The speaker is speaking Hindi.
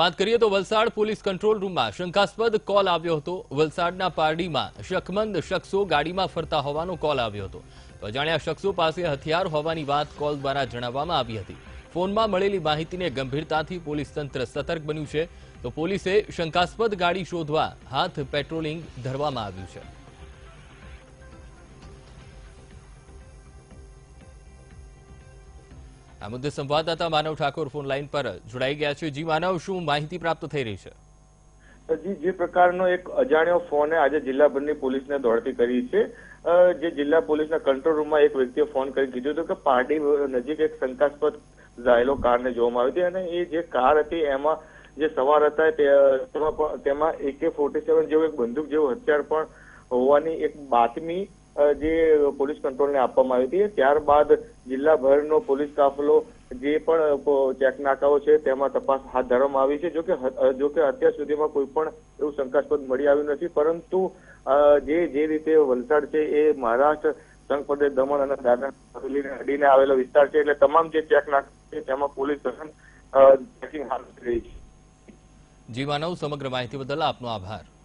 વાત કરીએ તો વલસાડ પોલીસ કંટ્રોલ રૂમમાં શંકાસ્પદ કોલ આવ્યો હતો। વલસાડના પારડીમાં શકમંદ શખ્સો ગાડીમાં ફરતા હોવાનો કોલ આવ્યો હતો। અજાણ્યા શખ્સો પાસે હથિયાર હોવાની વાત કોલ દ્વારા જણાવવામાં આવી હતી। ફોનમાં મળેલી માહિતીને ગંભીરતાથી પોલીસ તંત્ર સતર્ક બન્યું છે। તો પોલીસે શંકાસ્પદ ગાડી શોધવા હાથ પેટ્રોલિંગ ધરવામાં આવ્યું છે। आ मुद्दे संवाददाता मानव ठाकुर फोन लाइन पर जोड़ाई गया है। जी मानव, शु माहिती प्राप्त थई रही है? जी, जे प्रकारनो एक अजाण्यो फोने आज जिल्लाभरनी पोलीसने दौड़ती करी छे। जे जिल्ला पोलीसना कंट्रोल रूम में एक व्यक्तिए फोन करी कीधुं हतुं के पार्टी नजीक एक शंकास्पद जायेलो कारने जोवामां आवी हती अने ए जे कार हती एमां जे सवार हता तेमां AK-47 जेवो एक बंदूक जेवो हथियार पण होवानी एक बातमी जे पोलीस कंट्रोल ने आपवामां आवी हती। त्यारबाद जिल्लाभरनो पोलीस काफलो जे पण चेकनाकाओ छे तेमां तपास हाथ धरवामां आवी छे। जो के अत्यार सुधीमां कोई पण एवुं शंकास्पद मळी आव्युं नथी, परंतु जे रीते वलसाड छे ए महाराष्ट्र संघ प्रदेश दमण अने दादरा हवेलीने अडीने आवेलो विस्तार छे, एटले तमाम जे चेकनाका छे तेमां पोलीस सघन चेकिंग हाथ धरी रही छे। जी मानव, समग्र माहिती बदल आपनो आभार।